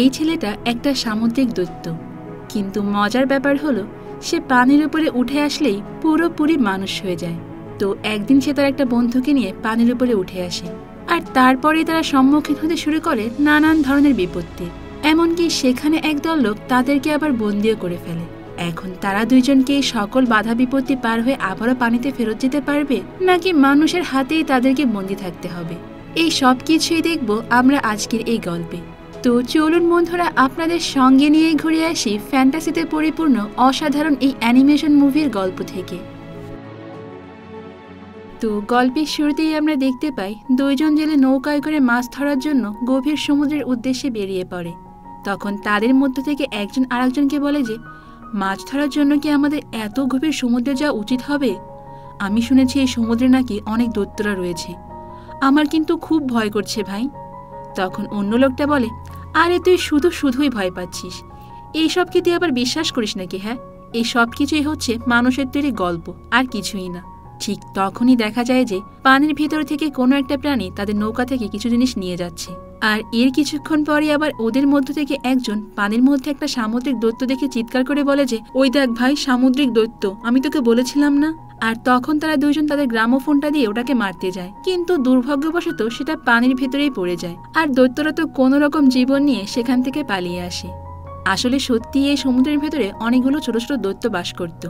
এই ছেলেটা একটা সামুদ্রিক দৈত্য, কিন্তু মজার ব্যাপার হলো সে পানির উপরে উঠে আসলেই পুরোপুরি মানুষ হয়ে যায়। তো একদিন সে তার একটা বন্ধুকে নিয়ে পানির উপরে উঠে আসে, আর তারপরে তারা সম্মুখীন হতে শুরু করে নানান ধরনের বিপত্তি। এমনকি সেখানে একদল লোক তাদেরকে আবার বন্দিও করে ফেলে। এখন তারা দুইজনকে সকল বাধা বিপত্তি পার হয়ে আবারও পানিতে ফেরত যেতে পারবে, নাকি মানুষের হাতেই তাদেরকে বন্দি থাকতে হবে, এই সব কিছুই দেখব আমরা আজকের এই গল্পে। তো চলুন বন্ধুরা, আপনাদের সঙ্গে নিয়ে ঘুরে আসি ফ্যান্টাসিতে পরিপূর্ণ অসাধারণ এই অ্যানিমেশন মুভির গল্প থেকে। তো গল্পের শুরুতেই আমরা দেখতে পাই দুইজন জেলে নৌকায় করে মাছ ধরার জন্য গভীর সমুদ্রের উদ্দেশ্যে বেরিয়ে পড়ে। তখন তাদের মধ্য থেকে একজন আরেকজনকে বলে যে, মাছ ধরার জন্য কি আমাদের এত গভীর সমুদ্রে যাওয়া উচিত হবে? আমি শুনেছি এই সমুদ্রে নাকি অনেক দৈত্যরা রয়েছে, আমার কিন্তু খুব ভয় করছে ভাই। তখন অন্য লোকটা বলে, আরে তুই শুধু শুধুই ভয় পাচ্ছিস, এইসব কি তুই আবার বিশ্বাস করিস নাকি? হ্যাঁ, এই সব কিছুই হচ্ছে মানুষের তৈরি গল্প, আর কিছুই না। ঠিক তখনই দেখা যায় যে পানির ভেতর থেকে কোনো একটা প্রাণী তাদের নৌকা থেকে কিছু জিনিস নিয়ে যাচ্ছে, আর এর কিছুক্ষণ পরে আবার ওদের মধ্য থেকে একজন পানির মধ্যে একটা সামুদ্রিক দৈত্য দেখে চিৎকার করে বলে যে, ওই দেখ ভাই, সামুদ্রিক দৈত্য, আমি তোকে বলেছিলাম না। আর তখন তারা দুইজন তাদের গ্রামোফোনটা দিয়ে ওটাকে মারতে যায়, কিন্তু দুর্ভাগ্যবশত সেটা পানির ভেতরেই পড়ে যায়, আর দৈত্যরা তো কোনো রকম জীবন নিয়ে সেখান থেকে পালিয়ে আসে। আসলে সত্যি এই সমুদ্রের ভেতরে অনেকগুলো ছোট ছোট দৈত্য বাস করত।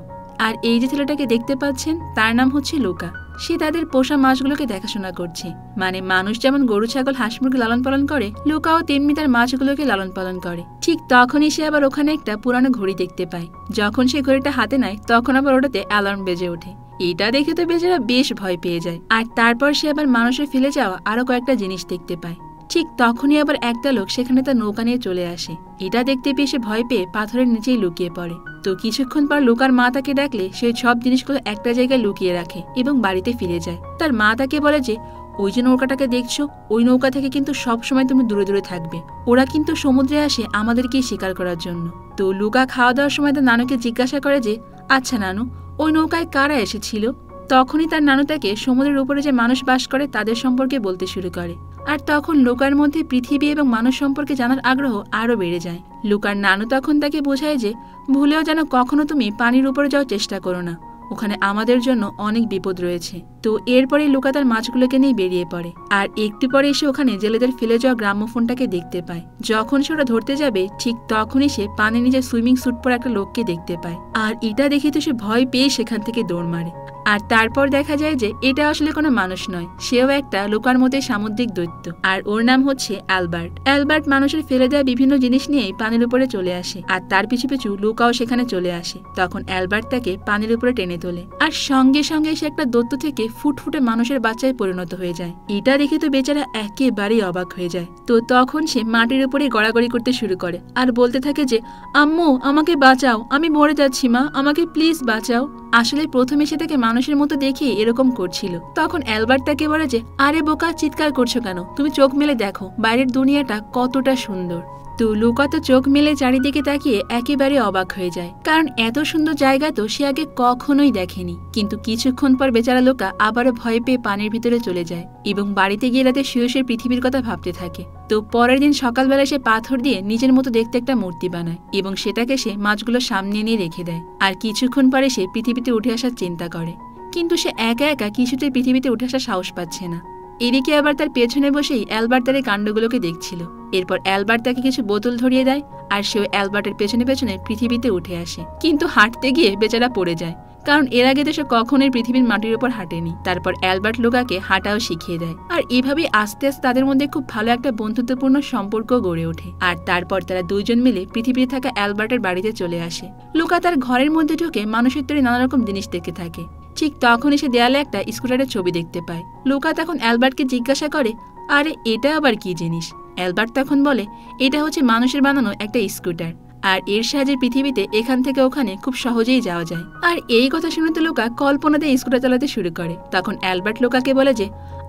আর এই যে ছেলেটাকে দেখতে পাচ্ছেন, তার নাম হচ্ছে লুকা। সে তাদের পোষা মাছগুলোকে দেখাশোনা করছে, মানে মানুষ যেমন গরু ছাগল হাঁস মুরগি লালন পালন করে, লুকাও তেমনি তার মাছগুলোকে লালন পালন করে। ঠিক তখনই সে আবার ওখানে একটা পুরানো ঘড়ি দেখতে পায়। যখন সে ঘড়িটা হাতে নেয় তখন আবার ওটাতে অ্যালার্ম বেজে ওঠে। এটা দেখে তো বেচারা বেশ ভয় পেয়ে যায়। আর তারপর সে আবার মানুষের ফেলে যাওয়া আরো কয়েকটা জিনিস দেখতে পায়। ঠিক তখনই আবার একটা লোক সেখানে তার নৌকা নিয়ে চলে আসে। এটা দেখতে পেয়ে সে ভয় পেয়ে পাথরের নিচেই লুকিয়ে পড়ে। তো কিছুক্ষণ পর লুকার মা তাকে ডাকলে সে সব জিনিসগুলো একটা জায়গায় লুকিয়ে রাখে এবং বাড়িতে ফিরে যায়। তার মা তাকে বলে যে, ওই যে নৌকাটাকে দেখছো, ওই নৌকা থেকে কিন্তু সবসময় তুমি দূরে দূরে থাকবে, ওরা কিন্তু সমুদ্রে আসে আমাদেরকেই শিকার করার জন্য। তো লুকা খাওয়া দাওয়ার সময় তার নানুকে জিজ্ঞাসা করে যে, আচ্ছা নানু, ওই নৌকায় কারা এসেছিল? তখনই তার নানু তাকে সমুদ্রের উপরে যে মানুষ বাস করে তাদের সম্পর্কে বলতে শুরু করে। আর তখন লুকার মধ্যে পৃথিবী এবং মানুষ সম্পর্কে জানার আগ্রহ আরও বেড়ে যায়। লুকার নানু তখন তাকে বোঝায় যে, ভুলেও যেন কখনো তুমি পানির উপরে যাওয়ার চেষ্টা করো না, ওখানে আমাদের জন্য অনেক বিপদ রয়েছে। তো এরপরে লুকা তার মাছগুলোকে নিয়ে বেরিয়ে পড়ে। আর একটু পরে এসে ওখানে জেলেদের ফেলে যাওয়া গ্রামোফোনটাকে দেখতে পায়। যখন সে ওটা ধরতে যাবে ঠিক তখনই সে পানির নিচে সুইমিং স্যুট পরা একটা লোককে দেখতে পায়। আর এটা দেখে তো সে ভয় পেয়ে সেখান থেকে দৌড় মারে। আর তারপর দেখা যায় যে এটা আসলে কোনো মানুষ নয়, সেও একটা লুকার মতোই সামুদ্রিক দৈত্য, আর ওর নাম হচ্ছে অ্যালবার্ট। অ্যালবার্ট মানুষের ফেলে দেওয়া বিভিন্ন জিনিস নিয়েই পানির উপরে চলে আসে, আর তার পিছু পিছু লুকাও সেখানে চলে আসে। তখন অ্যালবার্ট তাকে পানির উপরে টেনে তোলে, আর সঙ্গে সঙ্গে সে একটা দৈত্য থেকে ফুটফুটে মানুষের বাচ্চায় পরিণত হয়ে যায়। এটা দেখে তো বেচারা একেবারেই অবাক হয়ে যায়। তো তখন সে মাটির উপরে গড়াগড়ি করতে শুরু করে আর বলতে থাকে যে, আম্মু আমাকে বাঁচাও, আমি মরে যাচ্ছি মা, আমাকে প্লিজ বাঁচাও। আসলে প্রথমে সে তাকে মানুষের মতো দেখে এরকম করছিল। তখন অ্যালবার্ট তাকে বলে যে, আরে বোকা, চিৎকার করছো কেন? তুমি চোখ মেলে দেখো বাইরের দুনিয়াটা কতটা সুন্দর। তো লুকা তো চোখ মেলে চারিদিকে তাকিয়ে একেবারে অবাক হয়ে যায়, কারণ এত সুন্দর জায়গা তো সে আগে কখনোই দেখেনি। কিন্তু কিছুক্ষণ পর বেচারা লুকা আবারও ভয় পেয়ে পানির ভিতরে চলে যায় এবং বাড়িতে গিয়ে রাতে শুয়ে শুয়ে পৃথিবীর কথা ভাবতে থাকে। তো পরের দিন সকালবেলা সে পাথর দিয়ে নিজের মতো দেখতে একটা মূর্তি বানায় এবং সেটাকে সে মাছগুলোর সামনে নিয়ে রেখে দেয়। আর কিছুক্ষণ পরে সে পৃথিবীতে উঠে আসার চিন্তা করে, কিন্তু সে একা একা কিছুতেই পৃথিবীতে উঠে আসার সাহস পাচ্ছে না। এদিকে আবার তার পেছনে বসেই অ্যালবার্ট তার কাণ্ডগুলোকে দেখছিল। এরপর অ্যালবার্ট তাকে কিছু বোতল ধরিয়ে দেয়, আর সেও অ্যালবার্টের পেছনে পেছনে পৃথিবীতে উঠে আসে। কিন্তু হাঁটতে গিয়ে বেচারা পড়ে যায়, কারণ এর আগে তো সে কখনোই পৃথিবীর মাটির উপর হাঁটেনি। তারপর অ্যালবার্ট লুকাকে হাঁটাও শিখিয়ে দেয়, আর এভাবেই আস্তে আস্তে তাদের মধ্যে খুব ভালো একটা বন্ধুত্বপূর্ণ সম্পর্ক গড়ে ওঠে। আর তারপর তারা দুইজন মিলে পৃথিবীতে থাকা অ্যালবার্টের বাড়িতে চলে আসে। লুকা তার ঘরের মধ্যে ঢুকে মানুষের তৈরি নানা রকম জিনিস দেখতে থাকে। ঠিক তখনই সে দেয়ালে একটা স্কুটারের ছবি দেখতে পায়। লুকা তখন অ্যালবার্টকে জিজ্ঞাসা করে, আরে এটা আবার কি জিনিস? অ্যালবার্ট তখন বলে, এটা হচ্ছে মানুষের বানানো একটা স্কুটার, আর এর সাহায্যে পৃথিবীতে এখান থেকে ওখানে খুব সহজেই যাওয়া যায়। আর এই কথা শুনে তো লুকা কল্পনাতে স্কুটার চালাতে শুরু করে। তখন অ্যালবার্ট লুকাকে বলে যে,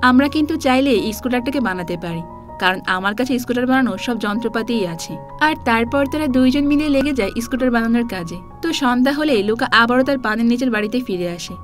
আমরা কিন্তু চাইলে এই স্কুটারটাকে বানাতে পারি, কারণ আমার কাছে স্কুটার বানানোর সব যন্ত্রপাতিই আছে। আর তারপর তারা দুইজন মিলে লেগে যায় স্কুটার বানানোর কাজে। তো সন্ধ্যা হলেই লুকা আবারও তার পানির নিচের বাড়িতে ফিরে আসে।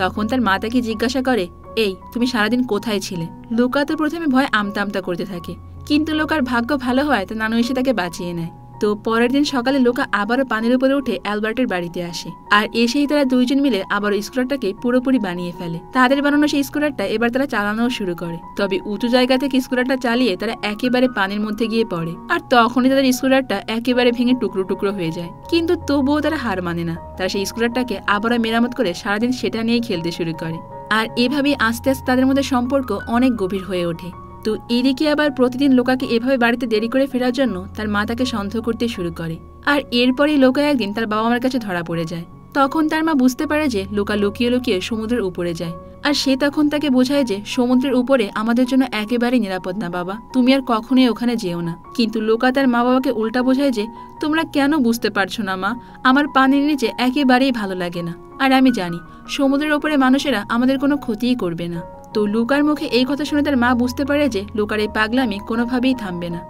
তখন তার মা তাকে জিজ্ঞাসা করে, এই তুমি সারাদিন কোথায় ছিলে? লুকা তো প্রথমে ভয় আমতামতা করতে থাকে, কিন্তু লোকার ভাগ্য ভালো হয় তা নানু এসে তাকে বাঁচিয়ে নেয়। তো পরের দিন সকালে লোকা আবারও পানির উপরে উঠে অ্যালবার্টের বাড়িতে আসে, আর এসেই তারা দুইজন মিলে আবার স্কুটারটাকে পুরোপুরি বানিয়ে ফেলে। তাদের বানানো সেই স্কুটারটা এবার তারা চালানোও শুরু করে, তবে উঁচু জায়গা থেকে স্কুটারটা চালিয়ে তারা একেবারে পানির মধ্যে গিয়ে পড়ে, আর তখনই তাদের স্কুটারটা একেবারে ভেঙে টুকরো টুকরো হয়ে যায়। কিন্তু তবুও তারা হার মানে না, তারা সেই স্কুটারটাকে আবারও মেরামত করে সারাদিন সেটা নিয়ে খেলতে শুরু করে, আর এভাবেই আস্তে আস্তে তাদের মধ্যে সম্পর্ক অনেক গভীর হয়ে ওঠে। তো এদিকে আবার প্রতিদিন লোকাকে এভাবে বাড়িতে দেরি করে ফেরার জন্য তার মা তাকে সন্দেহ করতে শুরু করে, আর এরপরেই লোকা একদিন তার বাবা মার কাছে ধরা পড়ে যায়। তখন তার মা বুঝতে পারে যে লোকা লুকিয়ে লুকিয়ে সমুদ্রের উপরে যায়, আর সে তখন তাকে বোঝায় যে সমুদ্রের উপরে আমাদের জন্য একেবারে নিরাপদ না বাবা, তুমি আর কখনোই ওখানে যেও না। কিন্তু লোকা তার মা বাবাকে উল্টা বোঝায় যে তোমরা কেন বুঝতে পারছো না মা, আমার পানির নিচে একেবারেই ভালো লাগে না, আর আমি জানি সমুদ্রের উপরে মানুষেরা আমাদের কোনো ক্ষতিই করবে না। তো লুকার মুখে এই কথা শুনে তার মা বুঝতে পারে যে লুকার এই পাগলামি কোনোভাবেই থামবে না,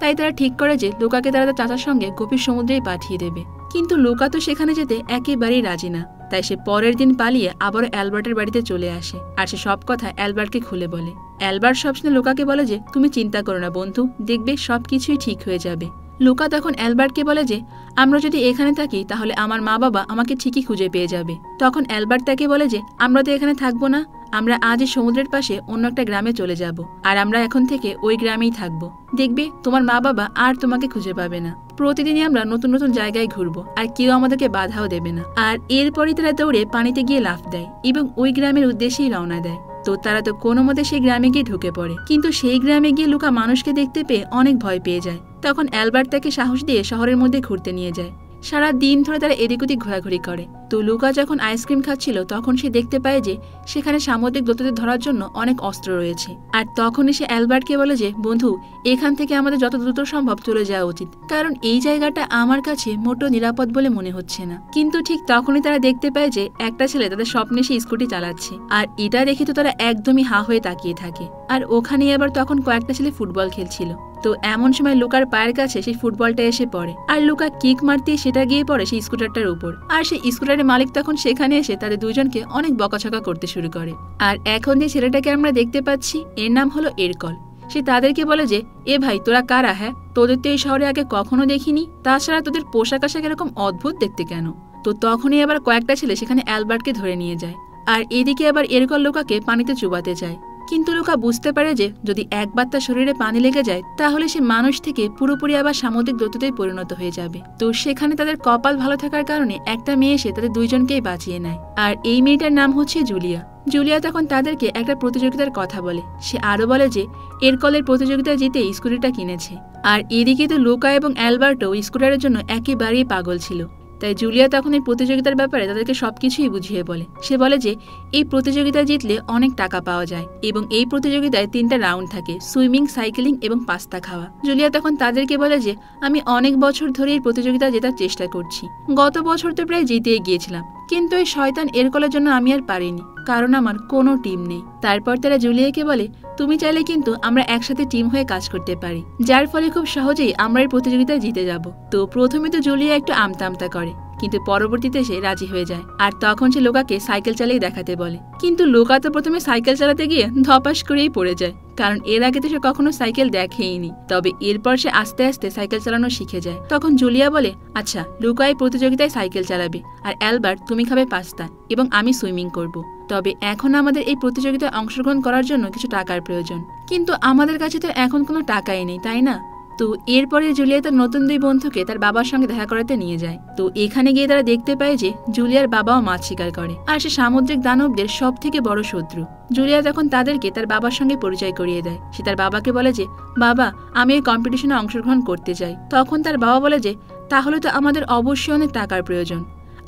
তাই তারা ঠিক করে যে লুকাকে তারা তার চাচার সঙ্গে গভীর সমুদ্রেই পাঠিয়ে দেবে। কিন্তু লুকা তো সেখানে যেতে একেবারেই রাজি না, তাই সে পরের দিন পালিয়ে আবারও অ্যালবার্টের বাড়িতে চলে আসে, আর সে সব কথা অ্যালবার্টকে খুলে বলে। অ্যালবার্ট সব শুনে লুকাকে বলে যে তুমি চিন্তা করো না বন্ধু, দেখবে সব কিছুই ঠিক হয়ে যাবে। লুকা তখন অ্যালবার্টকে বলে যে আমরা যদি এখানে থাকি তাহলে আমার মা বাবা আমাকে ঠিকই খুঁজে পেয়ে যাবে। তখন অ্যালবার্ট তাকে বলে যে আমরা তো এখানে থাকবো না, আমরা আজই সমুদ্রের পাশে অন্য একটা গ্রামে চলে যাব, আর আমরা এখন থেকে ওই গ্রামেই থাকবো, দেখবে তোমার মা বাবা আর তোমাকে খুঁজে পাবে না। প্রতিদিনই আমরা নতুন নতুন জায়গায় ঘুরবো, আর কেউ আমাদেরকে বাধাও দেবে না। আর এরপরই তারা দৌড়ে পানিতে গিয়ে লাফ দেয় এবং ওই গ্রামের উদ্দেশ্যেই রওনা দেয়। তো তারা তো কোনো মতে সেই গ্রামে গিয়ে ঢুকে পড়ে, কিন্তু সেই গ্রামে গিয়ে লুকা মানুষকে দেখতে পেয়ে অনেক ভয় পেয়ে যায়। তখন অ্যালবার্ট তাকে সাহস দিয়ে শহরের মধ্যে ঘুরতে নিয়ে যায়। সারা দিন ধরে তারা এদিক ওদিক ঘোরাঘুরি করে। তো লুকা যখন আইসক্রিম খাচ্ছিল তখন সে দেখতে পায় যে সেখানে সামুদ্রিক দৈত্যদের ধরার জন্য অনেক অস্ত্র রয়েছে, আর তখনই সে অ্যালবার্টকে বলে যে বন্ধু এখান থেকে আমাদের যত দ্রুত সম্ভব চলে যাওয়া উচিত, কারণ এই জায়গাটা আমার কাছে মোটেও নিরাপদ বলে মনে হচ্ছে না। কিন্তু ঠিক তখনই তারা দেখতে পায় যে একটা ছেলে তাদের স্বপ্নে সে স্কুটি চালাচ্ছে, আর এটা দেখে তো তারা একদমই হা হয়ে তাকিয়ে থাকে। আর ওখানে আবার তখন কয়েকটা ছেলে ফুটবল খেলছিল, তো এমন সময় লুকার পায়ের কাছে সেই ফুটবলটা এসে পড়ে, আর লুকা কিক মারতে সেটা গিয়ে পড়ে সেই স্কুটারটার উপর, আর সেই স্কুটারের মালিক তখন সেখানে এসে তাদের দুজনকে অনেক বকাছকা করতে শুরু করে। আর এখন যে ছেলেটাকে আমরা দেখতে পাচ্ছি এর নাম হলো এরকল। সে তাদেরকে বলে যে এ ভাই তোরা কারা? হ্যাঁ তোদের তো এই শহরে আগে কখনো দেখিনি, তাছাড়া তোদের পোশাক আশাক এরকম অদ্ভুত দেখতে কেন? তো তখনই আবার কয়েকটা ছেলে সেখানে অ্যালবার্টকে ধরে নিয়ে যায়, আর এদিকে আবার এরকল লুকাকে পানিতে চুবাতে চায়, কিন্তু লুকা বুঝতে পারে যে যদি একবার তার শরীরে পানি লেগে যায় তাহলে সে মানুষ থেকে পুরোপুরি আবার সামুদ্রিক দৈত্যতে পরিণত হয়ে যাবে। তো সেখানে তাদের কপাল ভালো থাকার কারণে একটা মেয়ে এসে তাদের দুইজনকেই বাঁচিয়ে নেয়, আর এই মেয়েটার নাম হচ্ছে জুলিয়া। জুলিয়া তখন তাদেরকে একটা প্রতিযোগিতার কথা বলে, সে আরও বলে যে এরকলের প্রতিযোগিতা জিতে স্কুটিটা কিনেছে। আর এদিকে তো লুকা এবং অ্যালবার্টো স্কুটারের জন্য একেবারেই পাগল ছিল, তাই জুলিয়া তখন এই প্রতিযোগিতার ব্যাপারে তাদেরকে সবকিছুই বুঝিয়ে বলে। সে বলে যে এই প্রতিযোগিতা জিতলে অনেক টাকা পাওয়া যায়, এবং এই প্রতিযোগিতায় 3টা রাউন্ড থাকে, সুইমিং, সাইকেলিং এবং পাস্তা খাওয়া। জুলিয়া তখন তাদেরকে বলে যে আমি অনেক বছর ধরে এই প্রতিযোগিতা জেতার চেষ্টা করছি, গত বছর তো প্রায় জিতেই গিয়েছিলাম, কিন্তু এই শয়তান এরকলের জন্য আমি আর পারিনি, কারণ আমার কোনো টিম নেই। তারপর তারা জুলিয়াকে বলে তুমি চাইলে কিন্তু আমরা একসাথে টিম হয়ে কাজ করতে পারি, যার ফলে খুব সহজেই আমরা এই প্রতিযোগিতায় জিতে যাব। তো প্রথমে তো জুলিয়া একটু আমতামতা করে, কিন্তু পরবর্তীতে সে রাজি হয়ে যায়, আর তখন সে লোকাকে সাইকেল চালিয়ে দেখাতে বলে। কিন্তু লোকা তো প্রথমে সাইকেল চালাতে গিয়ে ধপাস করেই পড়ে যায়, কারণ এর আগে তো সে কখনো সাইকেল দেখেইনি। তবে এরপর সে আস্তে আস্তে সাইকেল চালানো শিখে যায়। তখন জুলিয়া বলে আচ্ছা লুকা এই প্রতিযোগিতায় সাইকেল চালাবে, আর অ্যালবার্ট তুমি খাবে পাস্তা এবং আমি সুইমিং করব। তবে এখন আমাদের এই প্রতিযোগিতায় অংশগ্রহণ করার জন্য কিছু টাকার প্রয়োজন, কিন্তু আমাদের কাছে তো এখন কোনো টাকাই নেই, তাই না? তো এরপরে জুলিয়া তার নতুন দুই বন্ধুকে তার বাবার সঙ্গে দেখা করাতে নিয়ে যায়। তো এখানে গিয়ে তারা দেখতে পায় যে জুলিয়ার বাবাও মাছ শিকার করে, আর সে সামুদ্রিক দানবদের সব থেকে বড় শত্রু। জুলিয়া তখন তাদেরকে তার বাবার সঙ্গে পরিচয় করিয়ে দেয়। সে তার বাবাকে বলে যে বাবা আমি এই কম্পিটিশনে অংশগ্রহণ করতে চাই। তখন তার বাবা বলে যে তাহলে তো আমাদের অবশ্যই অনেক টাকার প্রয়োজন,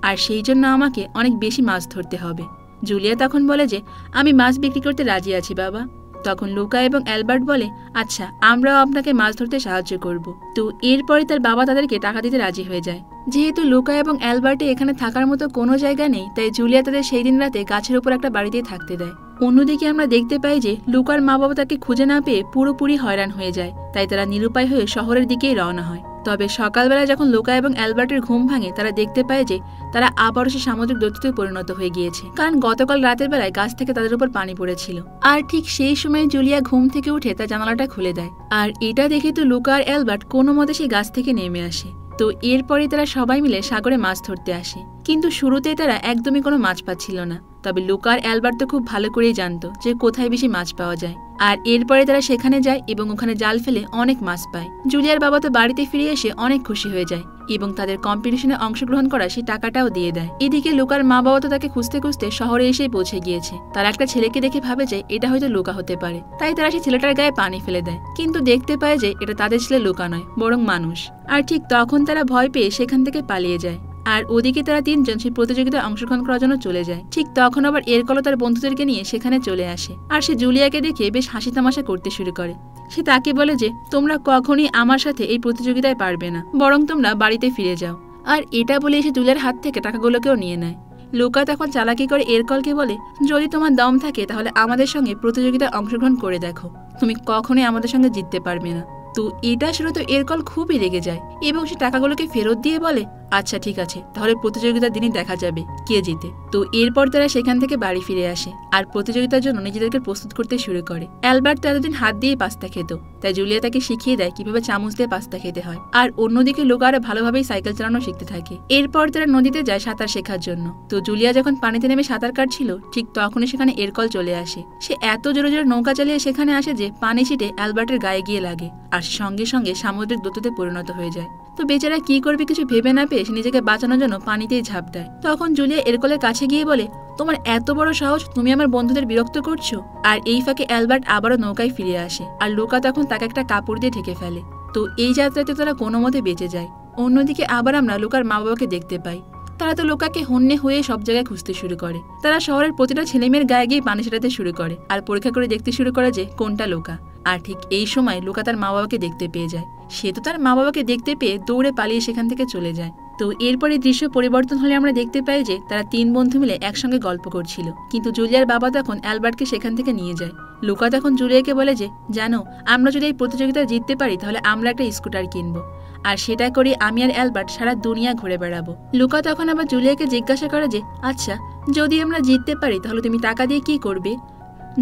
আর সেই জন্য আমাকে অনেক বেশি মাছ ধরতে হবে। জুলিয়া তখন বলে যে আমি মাছ বিক্রি করতে রাজি আছি বাবা। তখন লুকা এবং অ্যালবার্ট বলে আচ্ছা আমরাও আপনাকে মাছ ধরতে সাহায্য করব। তো এরপরে তার বাবা তাদেরকে টাকা দিতে রাজি হয়ে যায়। যেহেতু লুকা এবং অ্যালবার্টে এখানে থাকার মতো কোনো জায়গা নেই, তাই জুলিয়া তাদের সেই দিন রাতে গাছের উপর একটা বাড়িতেই থাকতে দেয়। অন্যদিকে আমরা দেখতে পাই যে লুকার মা বাবা তাকে খুঁজে না পেয়ে পুরোপুরি হয়রান হয়ে যায়, তাই তারা নিরুপায় হয়ে শহরের দিকেই রওনা হয়। तबे सकालबेला जखन लुका और अल्बार्टेर घुम भांगे तारा देखते पाय जे तारा आबारो से सामुद्रिक दैत्यते परिणत हो गिएछे कारण गतकाल रातेर बेलाय गाछ थेके तादेर उपर पानी पड़ेछिलो। आर ठीक सेई समय जुलिया घुम थेके उठे तार जानालाटा खुले देय आर एटा देखे तो लुका और अल्बार्ट कोनोमते सेई गाछ थेके नेमे आसे। तो एरपरे तारा सबाई मिले सागरे माछ धरते आसे किन्तु शुरूतेई तारा एकदमई कोनो माछ पाच्छिलो ना। तबे लुका और अल्बार्ट तो खूब भालो करेई जानतो जे कोथाय बेशी माछ पाओया जाय আর এরপরে তারা সেখানে যায় এবং ওখানে জাল ফেলে অনেক মাছ পায়। জুলিয়ার বাবা তো বাড়িতে ফিরে এসে অনেক খুশি হয়ে যায় এবং তাদের কম্পিটিশনে অংশগ্রহণ করা সেই টাকাটাও দিয়ে দেয়। এদিকে লুকার মা বাবা তো তাকে খুঁজতে খুঁজতে শহরে এসে পৌঁছে গিয়েছে। তারা একটা ছেলেকে দেখে ভাবে যে এটা হয়তো লুকা হতে পারে, তাই তারা সেই ছেলেটার গায়ে পানি ফেলে দেয় কিন্তু দেখতে পায় যে এটা তাদের ছেলে লুকা নয় বরং মানুষ। আর ঠিক তখন তারা ভয় পেয়ে সেখান থেকে পালিয়ে যায় আর ওদিকে তারা তিনজন সেই প্রতিযোগিতায় অংশগ্রহণ করার জন্য চলে যায়। ঠিক তখন আবার এরকল তার বন্ধুদেরকে নিয়ে সেখানে চলে আসে আর সে জুলিয়াকে দেখে বেশ হাসি তামাশা করতে শুরু করে। সে তাকে বলে যে তোমরা কখনোই আমার সাথে এই প্রতিযোগিতায় পারবে না, বরং তোমরা বাড়িতে ফিরে যাও। আর এটা বলে সে জুলিয়ার হাত থেকে টাকাগুলোকেও নিয়ে নেয়। লুকা তখন চালাকি করে এরকলকে বলে যদি তোমার দম থাকে তাহলে আমাদের সঙ্গে প্রতিযোগিতায় অংশগ্রহণ করে দেখো, তুমি কখনোই আমাদের সঙ্গে জিততে পারবে না। তো এটা শুনে তো এরকল খুবই রেগে যায় এবং সে টাকাগুলোকে ফেরত দিয়ে বলে আচ্ছা ঠিক আছে, তাহলে প্রতিযোগিতার দিনই দেখা যাবে কে জিতে। তো এরপর তারা সেখান থেকে বাড়ি ফিরে আসে আর প্রতিযোগিতার জন্য নিজেদেরকে প্রস্তুত করতে শুরু করে। অ্যালবার্ট তো এতদিন হাত দিয়ে পাস্তা খেত, তাই জুলিয়া তাকে শিখিয়ে দেয় কিভাবে চামচ দিয়ে পাস্তা খেতে হয় আর অন্যদিকে লোক আরো ভালোভাবেই সাইকেল চালানো শিখতে থাকে। এরপর তারা নদীতে যায় সাঁতার শেখার জন্য। তো জুলিয়া যখন পানিতে নেমে সাঁতার কাটছিল ঠিক তখনই সেখানে এরকল চলে আসে। সে এত জোরে জোরে নৌকা চালিয়ে সেখানে আসে যে পানি ছিটে অ্যালবার্টের গায়ে গিয়ে লাগে আর সঙ্গে সঙ্গে সামুদ্রিক দৈত্যতে পরিণত হয়ে যায়। তো বেচারা কি করবে কিছু ভেবে না পেয়ে সে নিজেকে বাঁচানোর জন্য পানিতেই ঝাঁপ দেয়। তখন জুলিয়া এরকলের কাছে গিয়ে বলে তোমার এত বড় সাহস, তুমি আমার বন্ধুদের বিরক্ত করছো। আর এই ফাঁকে অ্যালবার্ট আবারও নৌকায় ফিরে আসে আর লুকা তখন তাকে একটা কাপড় দিয়ে ঢেকে ফেলে। তো এই যাত্রাতে তারা কোনো মতে বেঁচে যায়। অন্যদিকে আবার আমরা লুকার মা বাবাকে দেখতে পাই, তারা তো লোকাকে হন্যে হয়ে সব জায়গায় খুঁজতে শুরু করে। তারা শহরের প্রতিটা ছেলেমেয়ের গায়ে গিয়ে পানি ছেটাতে শুরু করে আর পরীক্ষা করে দেখতে শুরু করে যে কোনটা লুকা। আর ঠিক এই সময় লুকা তার মা বাবাকে দেখতে পেয়ে যায়। সে তো তার মা বাবাকে দেখতে পেয়ে দৌড়ে পালিয়ে সেখান থেকে চলে যায়। তো এরপরে দৃশ্য পরিবর্তন হলে আমরা দেখতে পাই যে তারা তিন বন্ধু মিলে একসঙ্গে গল্প করছিল কিন্তু জুলিয়ার বাবা তখন অ্যালবার্টকে সেখান থেকে নিয়ে যায়। লুকা তখন জুলিয়াকে বলে যে জানো, আমরা যদি এই প্রতিযোগিতায় জিততে পারি তাহলে আমরা একটা স্কুটার কিনবো আর সেটা করে আমি আর অ্যালবার্ট সারা দুনিয়া ঘুরে বেড়াবো। লুকা তখন আবার জুলিয়াকে জিজ্ঞাসা করে যে আচ্ছা যদি আমরা জিততে পারি তাহলে তুমি টাকা দিয়ে কি করবে।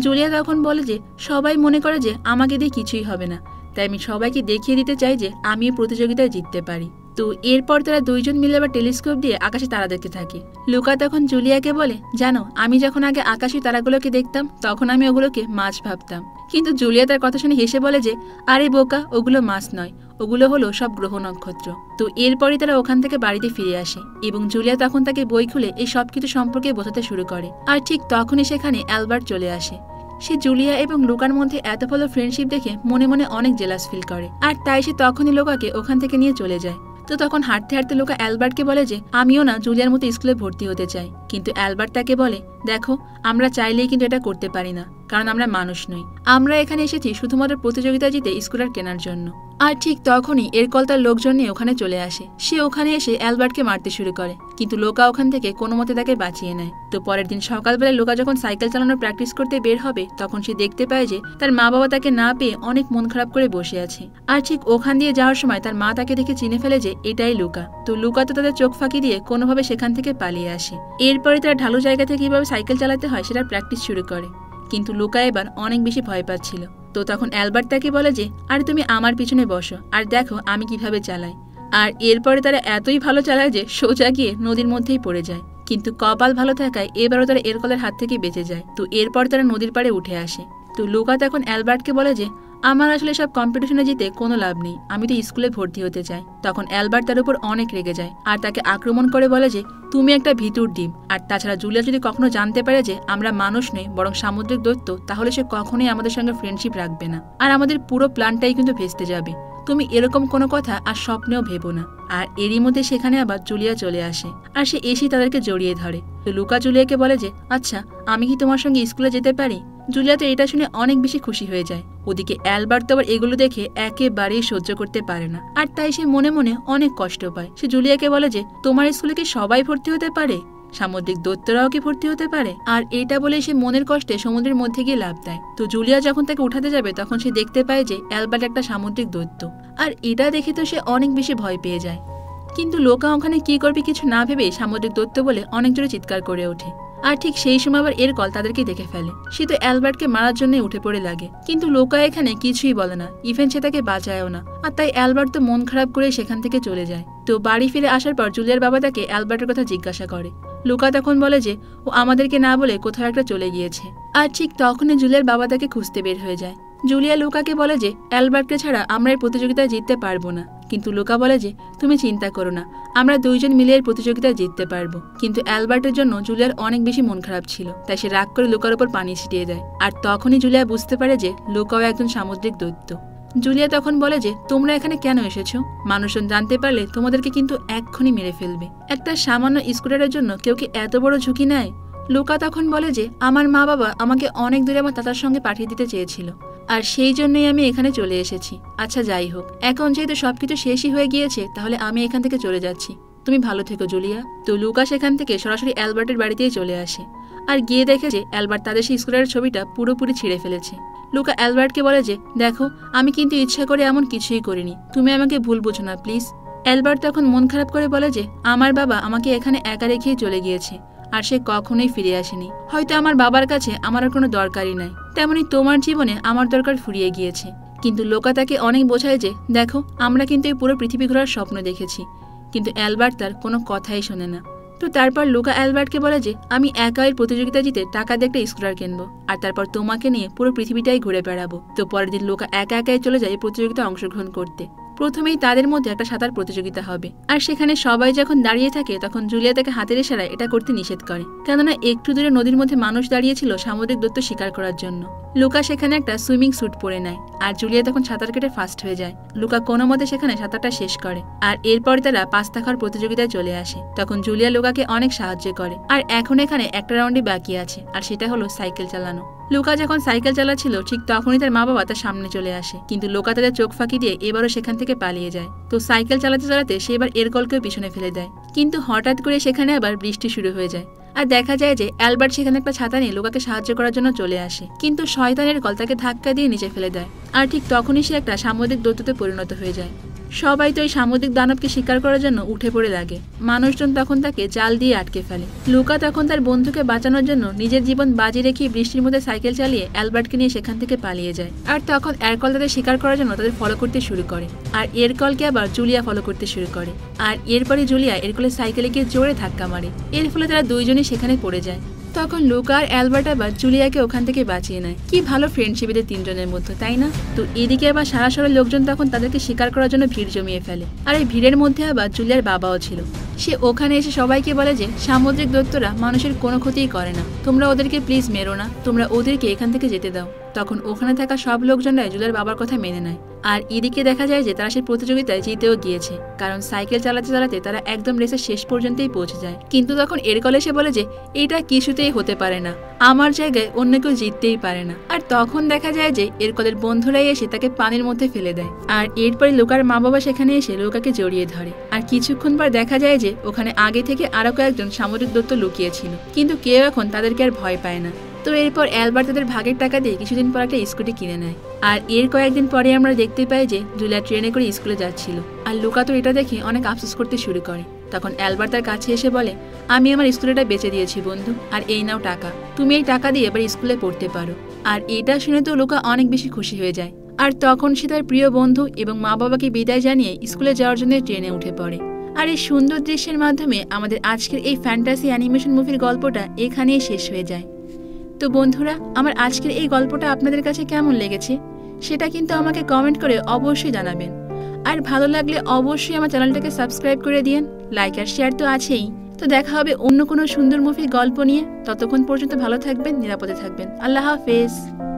জুলিয়া তখন বলে যে সবাই মনে করে যে আমাকে দিয়ে কিছুই হবে না, তাই আমি সবাইকে দেখিয়ে দিতে চাই যে আমি প্রতিযোগিতায় জিততে পারি। তো এরপর তারা দুইজন মিলে আবার টেলিস্কোপ দিয়ে আকাশে তারা দেখতে থাকে। লুকা তখন জুলিয়াকে বলে জানো, আমি যখন আগে আকাশে তারাগুলোকে দেখতাম তখন আমি ওগুলোকে মাছ ভাবতাম কিন্তু জুলিয়া তার কথা শুনে হেসে বলে যে আরে বোকা, ওগুলো মাছ নয়, ওগুলো হলো সব গ্রহ নক্ষত্র। তো এরপরে তারা ওখান থেকে বাড়িতে ফিরে আসে এবং জুলিয়া তখন তাকে বই খুলে এই সবকিছু সম্পর্কে বোঝাতে শুরু করে। আর ঠিক তখনই সেখানে অ্যালবার্ট চলে আসে। সে জুলিয়া এবং লুকার মধ্যে এত ভালো ফ্রেন্ডশিপ দেখে মনে মনে অনেক জেলাস ফিল করে আর তাই সে তখনই লুকাকে ওখান থেকে নিয়ে চলে যায়। তো তখন হাঁটতে হাঁটতে লুকা অ্যালবার্টকে বলে যে আমিও না জুলিয়ার মতো স্কুলে ভর্তি হতে চাই কিন্তু অ্যালবার্ট তাকে বলে দেখো, আমরা চাইলেই কিন্তু এটা করতে পারি না কারণ আমরা মানুষ নই, আমরা এখানে এসেছি শুধুমাত্র প্রতিযোগিতা জিতে স্কুটার কেনার জন্য। আর ঠিক তখনই এরকল তার লোকজন নিয়ে ওখানে চলে আসে। সে ওখানে এসে অ্যালবার্টকে মারতে শুরু করে কিন্তু লুকা ওখান থেকে কোনো মতে তাকে বাঁচিয়ে নেয়। তো পরের দিন সকালবেলায় লুকা যখন সাইকেল চালানোর প্র্যাকটিস করতে বের হবে তখন সে দেখতে পায় যে তার মা বাবা তাকে না পেয়ে অনেক মন খারাপ করে বসে আছে। আর ঠিক ওখান দিয়ে যাওয়ার সময় তার মা তাকে দেখে চিনে ফেলে যে এটাই লুকা। তো লুকা তো তাদের চোখ ফাঁকি দিয়ে কোনোভাবে সেখান থেকে পালিয়ে আসে। এরপরে তারা ঢালু জায়গা থেকে কীভাবে সাইকেল চালাতে হয় সেটার প্র্যাকটিস শুরু করে কিন্তু লুকা এবার অনেক বেশি ভয় পাচ্ছিল। তো তখন অ্যালবার্ট তাকে বলে যে আরে তুমি আমার পিছনে বসো আর দেখো আমি কিভাবে চালাই। আর এরপরে তারা এতই ভালো চালায় যে সোজা গিয়ে নদীর মধ্যেই পড়ে যায় কিন্তু কপাল ভালো থাকায় এবারও তারা এরকলের হাত থেকে বেঁচে যায়। তো এরপর তারা নদীর পাড়ে উঠে আসে। তো লুকা তখন অ্যালবার্টকে বলে যে আমার আসলে সব কম্পিটিশনে জিতে কোনো লাভ নেই, আমি তো স্কুলে ভর্তি হতে চাই। তখন অ্যালবার্ট তার উপর অনেক রেগে যায় আর তাকে আক্রমণ করে বলে যে তুমি একটা ভিতুর ডিম, আর তাছাড়া জুলিয়া যদি কখনো জানতে পারে যে আমরা মানুষ নই বরং সামুদ্রিক দৈত্য তাহলে সে কখনোই আমাদের সঙ্গে ফ্রেন্ডশিপ রাখবে না আর আমাদের পুরো প্ল্যানটাই কিন্তু ভেস্তে যাবে, তুমি এরকম কোনো কথা আর স্বপ্নেও ভেবো না। আর এরই মধ্যে সেখানে আবার জুলিয়া চলে আসে আর সে এসে তাদেরকে জড়িয়ে ধরে। তো লুকা জুলিয়াকে বলে যে আচ্ছা আমি কি তোমার সঙ্গে স্কুলে যেতে পারি। জুলিয়া তো এটা শুনে অনেক বেশি খুশি হয়ে যায়। ওদিকে অ্যালবার্ট তো আবার এগুলো দেখে একেবারেই সহ্য করতে পারে না আর তাই সে মনে মনে অনেক কষ্ট পায়। সে জুলিয়াকে বলে যে তোমার স্কুলে কি সবাই ভর্তি হতে পারে। সামুদ্রিক দৈত্যরাও কি ভর্তি হতে পারে? আর এটা বলে সে মনের কষ্টে সমুদ্রের মধ্যে গিয়ে লাফ দেয়। তো জুলিয়া যখন তাকে উঠাতে যাবে তখন সে দেখতে পায় যে অ্যালবার্ট একটা সামুদ্রিক দৈত্য, আর এটা দেখে তো সে অনেক বেশি ভয় পেয়ে যায়। কিন্তু লোকা ওখানে কি করবে কিছু না ভেবে সামুদ্রিক দৈত্য বলে অনেক জোরে চিৎকার করে ওঠে। আর ঠিক সেই সময় আবার এর কল তাদেরকে দেখে ফেলে। সে তো অ্যালবার্টকে মারার জন্য উঠে পড়ে লাগে, কিন্তু লোকা এখানে কিছুই বলে না, ইভেন সে তাকে বাঁচায়ও না। আর তাই অ্যালবার্ট তো মন খারাপ করে সেখান থেকে চলে যায়। তো বাড়ি ফিরে আসার পর জুলিয়ার বাবা তাকে অ্যালবার্টের কথা জিজ্ঞাসা করে। লোকা তখন বলে যে ও আমাদেরকে না বলে কোথাও একটা চলে গিয়েছে। আর ঠিক তখনই জুলিয়ার বাবা তাকে খুঁজতে বের হয়ে যায়। জুলিয়া লোকাকে বলে যে অ্যালবার্টকে ছাড়া আমরা এই প্রতিযোগিতায় জিততে পারবো না, কিন্তু লোকা বলে যে তুমি চিন্তা করো না, আমরা দুইজন মিলে এর প্রতিযোগিতায় জিততে পারবো। কিন্তু অ্যালবার্টের জন্য জুলিয়ার অনেক বেশি মন খারাপ ছিল, তাই সে রাগ করে লোকার উপর পানি ছিটিয়ে দেয়। আর তখনই জুলিয়া বুঝতে পারে যে লোকাও একজন সামুদ্রিক দৈত্য। জুলিয়া তখন বলে যে তোমরা এখানে কেন এসেছো? মানুষজন জানতে পারলে তোমাদেরকে কিন্তু এক্ষুনি মেরে ফেলবে। একটা সামান্য স্কুটারের জন্য কেউ কি এত বড় ঝুঁকি নেয়? লোকা তখন বলে যে আমার মা বাবা আমাকে অনেক দূরে আমার দাদার সঙ্গে পাঠিয়ে দিতে চেয়েছিল, আর সেই জন্যই আমি এখানে চলে এসেছি। আচ্ছা যাই হোক, এখন যেহেতু সবকিছু শেষই হয়ে গিয়েছে তাহলে আমি এখান থেকে চলে যাচ্ছি, তুমি ভালো থেকো জুলিয়া। তো লুকা সেখান থেকে সরাসরি অ্যালবার্টের বাড়িতেই চলে আসে। আর গিয়ে দেখে যে অ্যালবার্ট তাদের সেই স্কুটারের ছবিটা পুরোপুরি ছিঁড়ে ফেলেছে। লুকা অ্যালবার্টকে বলে যে দেখো, আমি কিন্তু ইচ্ছা করে এমন কিছুই করিনি, তুমি আমাকে ভুল বুঝো না প্লিজ। অ্যালবার্ট তখন মন খারাপ করে বলে যে আমার বাবা আমাকে এখানে একা রেখেই চলে গিয়েছে, আর সে কখনোই ফিরে আসেনি। হয়তো আমার বাবার কাছে আমার কোনো দরকারই নাই, তেমনি তোমার জীবনে আমার দরকার ফুরিয়ে গিয়েছে। কিন্তু লোকা তাকে অনেক বোঝায় যে দেখো, আমরা কিন্তু এই পুরো পৃথিবী ঘোরার স্বপ্ন দেখেছি। কিন্তু অ্যালবার্ট তার কোনো কথাই শোনে না। তো তারপর লোকা অ্যালবার্টকে বলে যে আমি একা এর প্রতিযোগিতা জিতে টাকা দিয়ে একটা স্কুটার কিনবো, আর তারপর তোমাকে নিয়ে পুরো পৃথিবীটাই ঘুরে বেড়াবো। তো পরের দিন লোকা একা একাই চলে যায় এই প্রতিযোগিতায় অংশগ্রহণ করতে। প্রথমেই তাদের মধ্যে একটা সাঁতার প্রতিযোগিতা হবে, আর সেখানে সবাই যখন দাঁড়িয়ে থাকে তখন জুলিয়া তাকে হাতের ইশারায় এটা করতে নিষেধ করে, কেননা একটু দূরে নদীর মধ্যে মানুষ দাঁড়িয়েছিল সামুদ্রিক দৈত্য শিকার করার জন্য। লোকা সেখানে একটা সুইমিং স্যুট পরে নেয়, আর জুলিয়া তখন সাঁতার কেটে ফার্স্ট হয়ে যায়। লোকা কোনো মতে সেখানে সাঁতারটা শেষ করে, আর এরপর তারা পাস্তা খাওয়ার প্রতিযোগিতায় চলে আসে। তখন জুলিয়া লোকাকে অনেক সাহায্য করে। আর এখন এখানে একটা রাউন্ডই বাকি আছে, আর সেটা হলো সাইকেল চালানো। লোকা যখন সাইকেল চালাচ্ছিল ঠিক তখনই তার মা বাবা তার সামনে চলে আসে, কিন্তু লোকা তাদের চোখ ফাঁকি দিয়ে এবারও সেখান থেকে পালিয়ে যায়। তো সাইকেল চালাতে চালাতে সে এবার এর কলকেও পিছনে ফেলে দেয়, কিন্তু হঠাৎ করে সেখানে আবার বৃষ্টি শুরু হয়ে যায়। আর দেখা যায় যে অ্যালবার্ট সেখানে একটা ছাতা নিয়ে লোকাকে সাহায্য করার জন্য চলে আসে, কিন্তু শয়তানের কল তাকে ধাক্কা দিয়ে নিচে ফেলে দেয়। আর ঠিক তখনই সে একটা সামুদ্রিক দৈত্যতে পরিণত হয়ে যায়। সবাই তো ওই সামুদ্রিক দানবকে শিকার করার জন্য উঠে পড়ে লাগে। মানুষজন তখন তাকে জাল দিয়ে আটকে ফেলে। লোকা তখন তার বন্ধুকে বাঁচানোর জন্য নিজের জীবন বাজি রেখে বৃষ্টির মধ্যে সাইকেল চালিয়ে অ্যালবার্টকে নিয়ে সেখান থেকে পালিয়ে যায়। আর তখন এরকল তাদের শিকার করার জন্য তাদের ফলো করতে শুরু করে, আর এরকলকে আবার জুলিয়া ফলো করতে শুরু করে। আর এরপরে জুলিয়া এরকলের সাইকেলে গিয়ে জোরে ধাক্কা মারে, এর ফলে তারা দুইজনই সেখানে পড়ে যায়। তখন লোকা আর অ্যালবার্ট আবার জুলিয়াকে ওখান থেকে বাঁচিয়ে নেয়। কি ভালো ফ্রেন্ডশিপ এদের তিনজনের মধ্যে, তাই না? তো এদিকে আবার সারা শহরের লোকজন তখন তাদেরকে শিকার করার জন্য ভিড় জমিয়ে ফেলে, আর এই ভিড়ের মধ্যে আবার জুলিয়ার বাবাও ছিল। সে ওখানে এসে সবাইকে বলে যে সামুদ্রিক দৈত্যরা মানুষের কোনো ক্ষতিই করে না, তোমরা ওদেরকে প্লিজ মেরো না, তোমরা ওদেরকে এখান থেকে যেতে দাও। তখন ওখানে থাকা সব লোকজনরা জুলিয়ার বাবার কথা মেনে নেয়। আর এদিকে দেখা যায় যে তারা সেই প্রতিযোগিতায় জিতেও গিয়েছে, কারণ সাইকেল চালাতে চালাতে তারা একদম রেসের শেষ পর্যন্তই পৌঁছে যায়। কিন্তু তখন এরকল এসে বলে যে এটা কিছুতেই হতে পারে না, আমার জায়গায় অন্য কেউ জিততেই পারে না। আর তখন দেখা যায় যে এরকলের বন্ধুরাই এসে তাকে পানির মধ্যে ফেলে দেয়। আর এরপরে লোকার মা বাবা সেখানে এসে লোকাকে জড়িয়ে ধরে। আর কিছুক্ষণ পর দেখা যায় যে ওখানে আগে থেকে আরো কয়েকজন সামুদ্রিক দৈত্য লুকিয়েছিল, কিন্তু কেউ এখন তাদেরকে আর ভয় পায় না। তো এরপর অ্যালবার্ট তাদের ভাগের টাকা দিয়ে কিছুদিন পর একটা স্কুটি কিনে নেয়। আর এর কয়েকদিন পরে আমরা দেখতে পাই যে জুলিয়া ট্রেনে করে স্কুলে যাচ্ছিল, আর লোকা তো এটা দেখে অনেক আফসোস করতে শুরু করে। তখন অ্যালবার্ট তার কাছে এসে বলে, আমি আমার স্কুটিটা বেচে দিয়েছি বন্ধু, আর এই নাও টাকা, তুমি এই টাকা দিয়ে এবার স্কুলে পড়তে পারো। আর এটা শুনে তো লোকা অনেক বেশি খুশি হয়ে যায়। আর তখন সে তার প্রিয় বন্ধু এবং মা বাবাকে বিদায় জানিয়ে স্কুলে যাওয়ার জন্য ট্রেনে উঠে পড়ে। আর এই সুন্দর দৃশ্যের মাধ্যমে আমাদের আজকের এই ফ্যান্টাসি অ্যানিমেশন মুভির গল্পটা এখানেই শেষ হয়ে যায়। তো বন্ধুরা, আমার আজকের এই গল্পটা আপনাদের কাছে কেমন লেগেছে সেটা কিন্তু আমাকে কমেন্ট করে অবশ্যই জানাবেন। আর ভালো লাগলে অবশ্যই আমার চ্যানেলটাকে সাবস্ক্রাইব করে দিন। লাইক আর শেয়ার তো আছেই। তো দেখা হবে অন্য কোনো সুন্দর মুভির গল্প নিয়ে। ততক্ষণ পর্যন্ত ভালো থাকবেন, নিরাপদে থাকবেন। আল্লাহ হাফেজ।